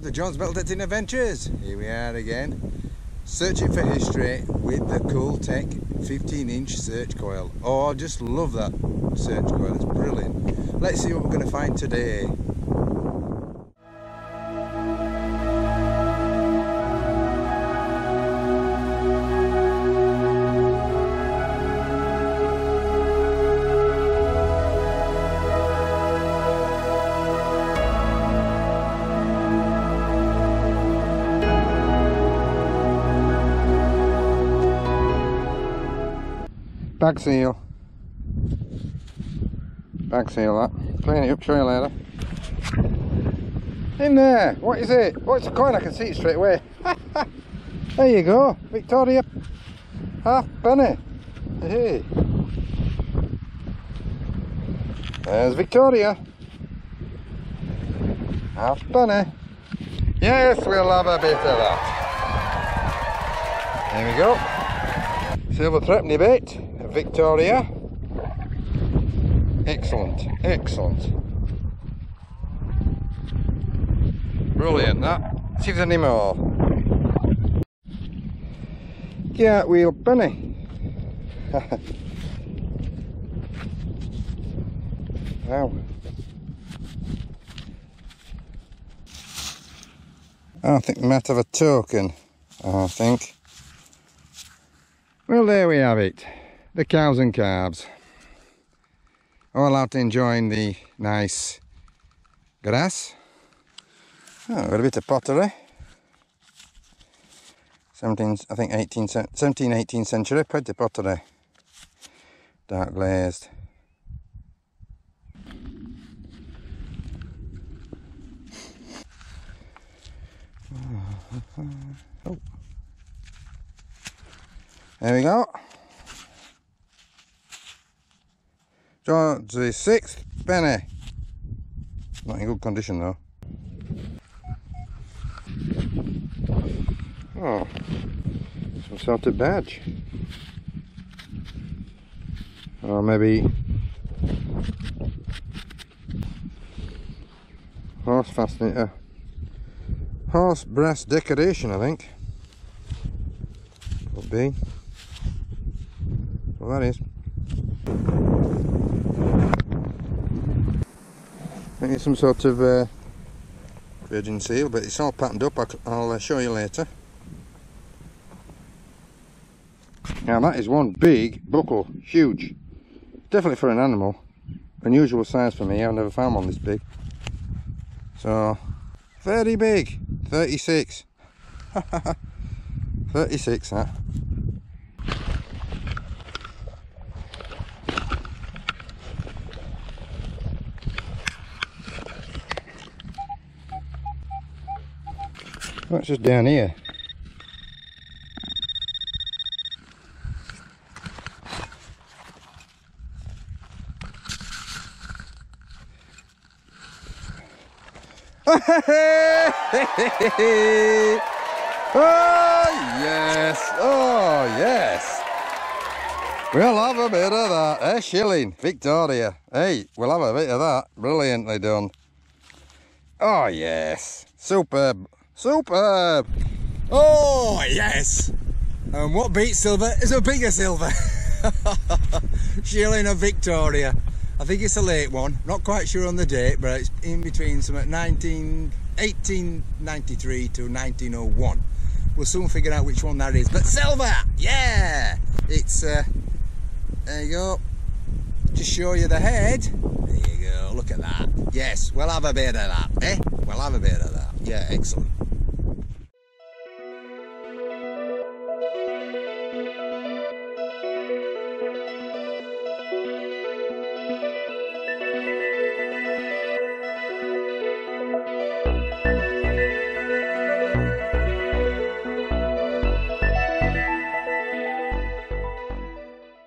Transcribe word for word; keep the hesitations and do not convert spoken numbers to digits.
of the Jones Metal Detecting Adventures. Here we are again, searching for history with the Cool Tech fifteen inch search coil. Oh, I just love that search coil, it's brilliant. Let's see what we're going to find today. Bag seal. Bag seal that. Clean it up, show you later. In there! What is it? What's the coin? I can see it straight away. There you go. Victoria. Half penny. Hey. There's Victoria. Half penny. Yes, we'll have a bit of that. There we go. Silver threepenny bit, Victoria. Excellent, excellent. Brilliant that. See if there's any more. Yeah, wheel penny. Wow. I think we might have a token, I think. Well, there we have it, the cows and calves, all out enjoying the nice grass. Oh, got a bit of pottery, seventeen, I think eighteen, seventeenth, eighteenth century, pretty pottery, dark glazed. Oh. There we go. George the sixth penny. Not in good condition though. Oh, some sort of badge. Or maybe horse fascinator. Horse breast decoration, I think. Could be. Well, that is. I think it's some sort of uh, virgin seal, but it's all patterned up. I'll uh, show you later. Now that is one big buckle, huge. Definitely for an animal. Unusual size for me, I've never found one this big. So, very big, thirty-six. thirty-six that. That's just down here. Oh yes, oh yes. We'll have a bit of that. A shilling, Victoria. Hey, we'll have a bit of that. Brilliantly done. Oh yes, superb. Superb! Oh yes! And what beats silver is a bigger silver. Shilling of Victoria. I think it's a late one. Not quite sure on the date, but it's in between some at eighteen ninety-three to nineteen oh one. We'll soon figure out which one that is. But silver, yeah! It's uh, there you go. Just show you the head. There you go. Look at that. Yes, we'll have a bit of that. Eh? We'll have a bit of that. Yeah, excellent.